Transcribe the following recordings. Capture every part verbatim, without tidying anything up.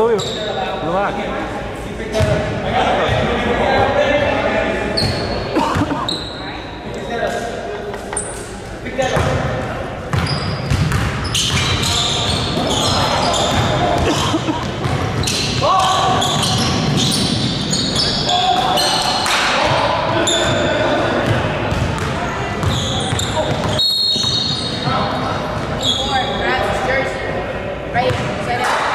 Louis, relax. Pick that up. Pick that up. Right, set up.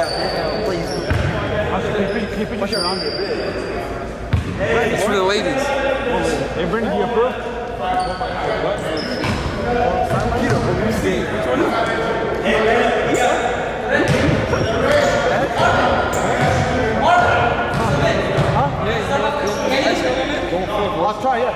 Yeah, please. Can you put your shirt on? It's for the ladies. Hey, Brendan, do you approve? Let's try, yeah.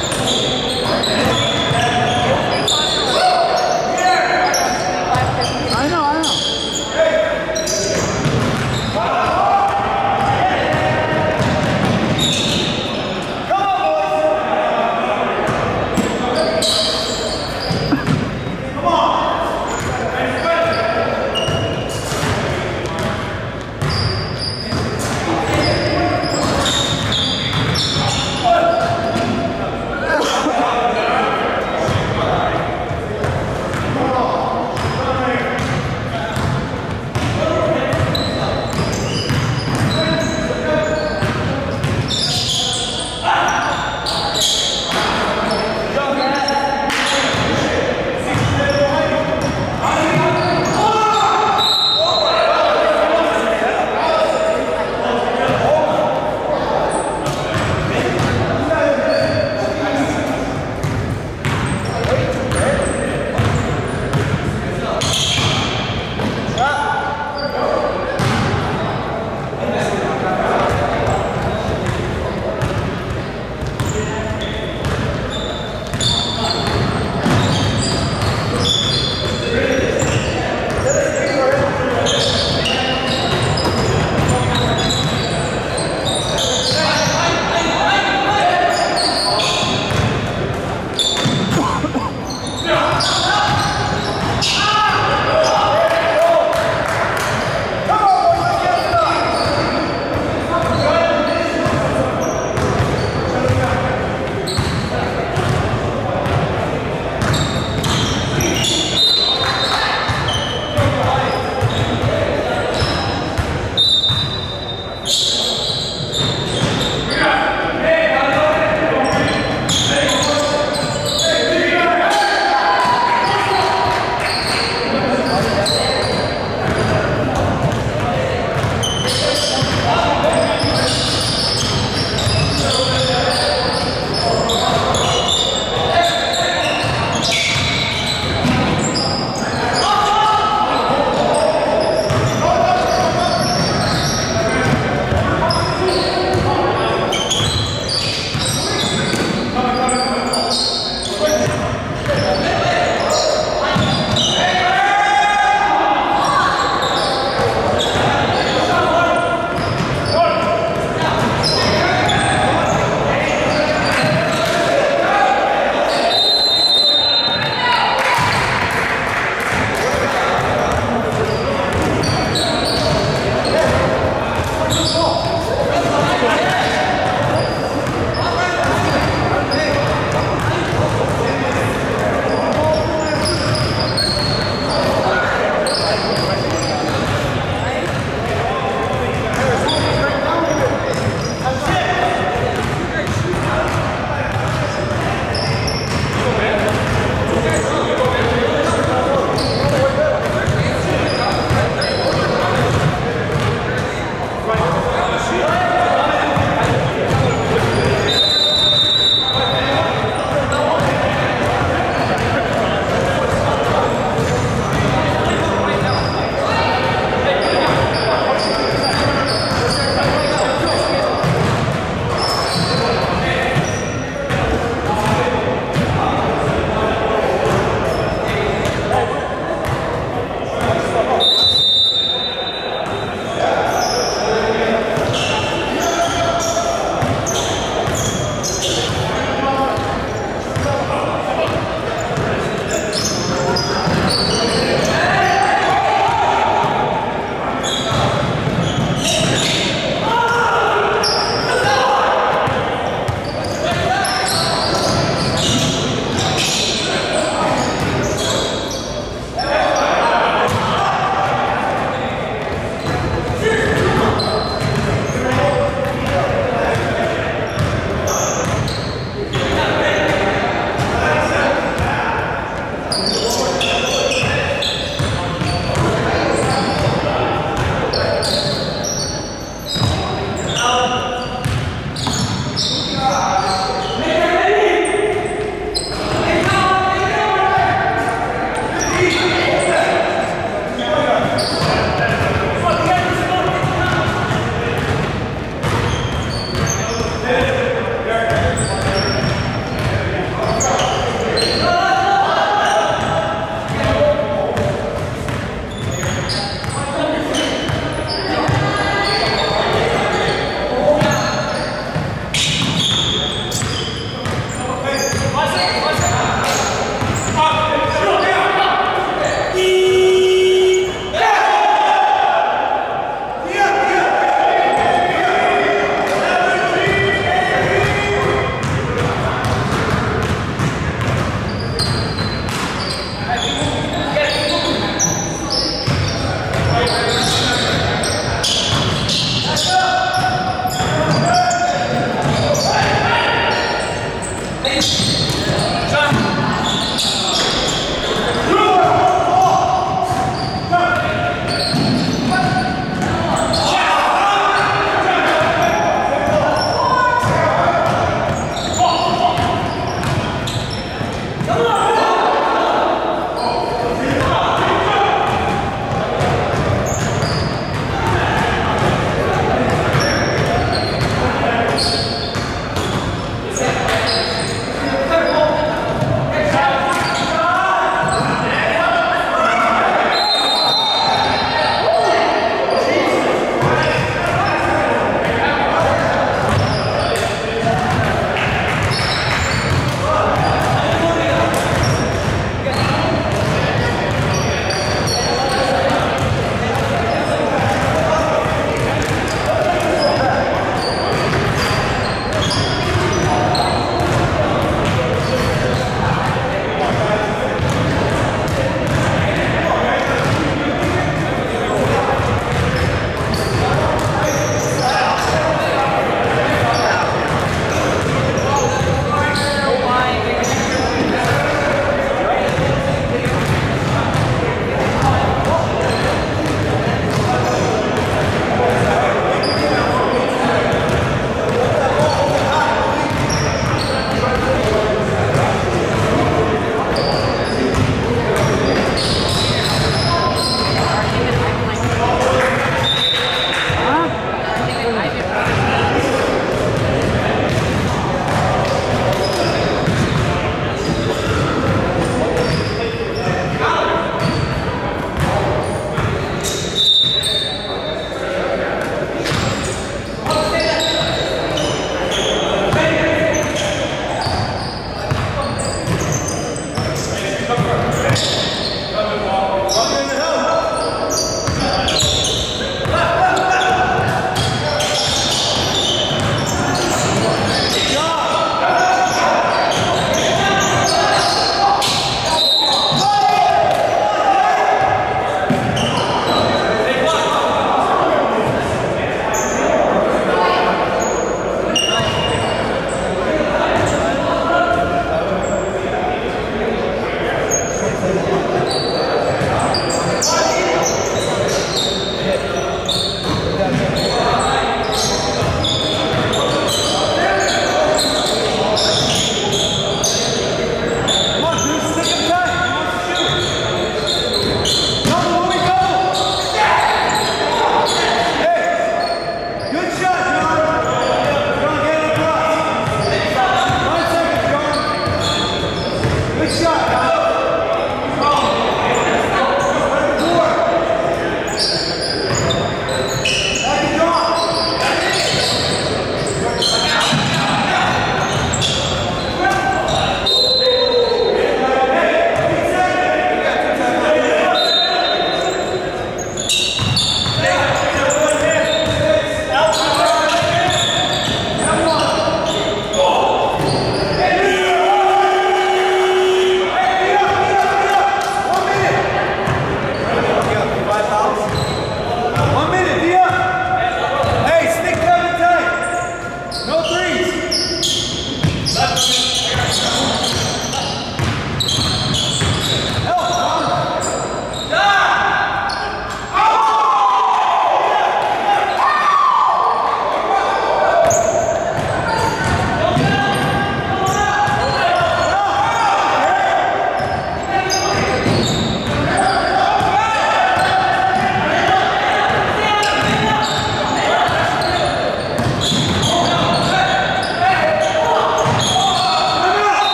All right.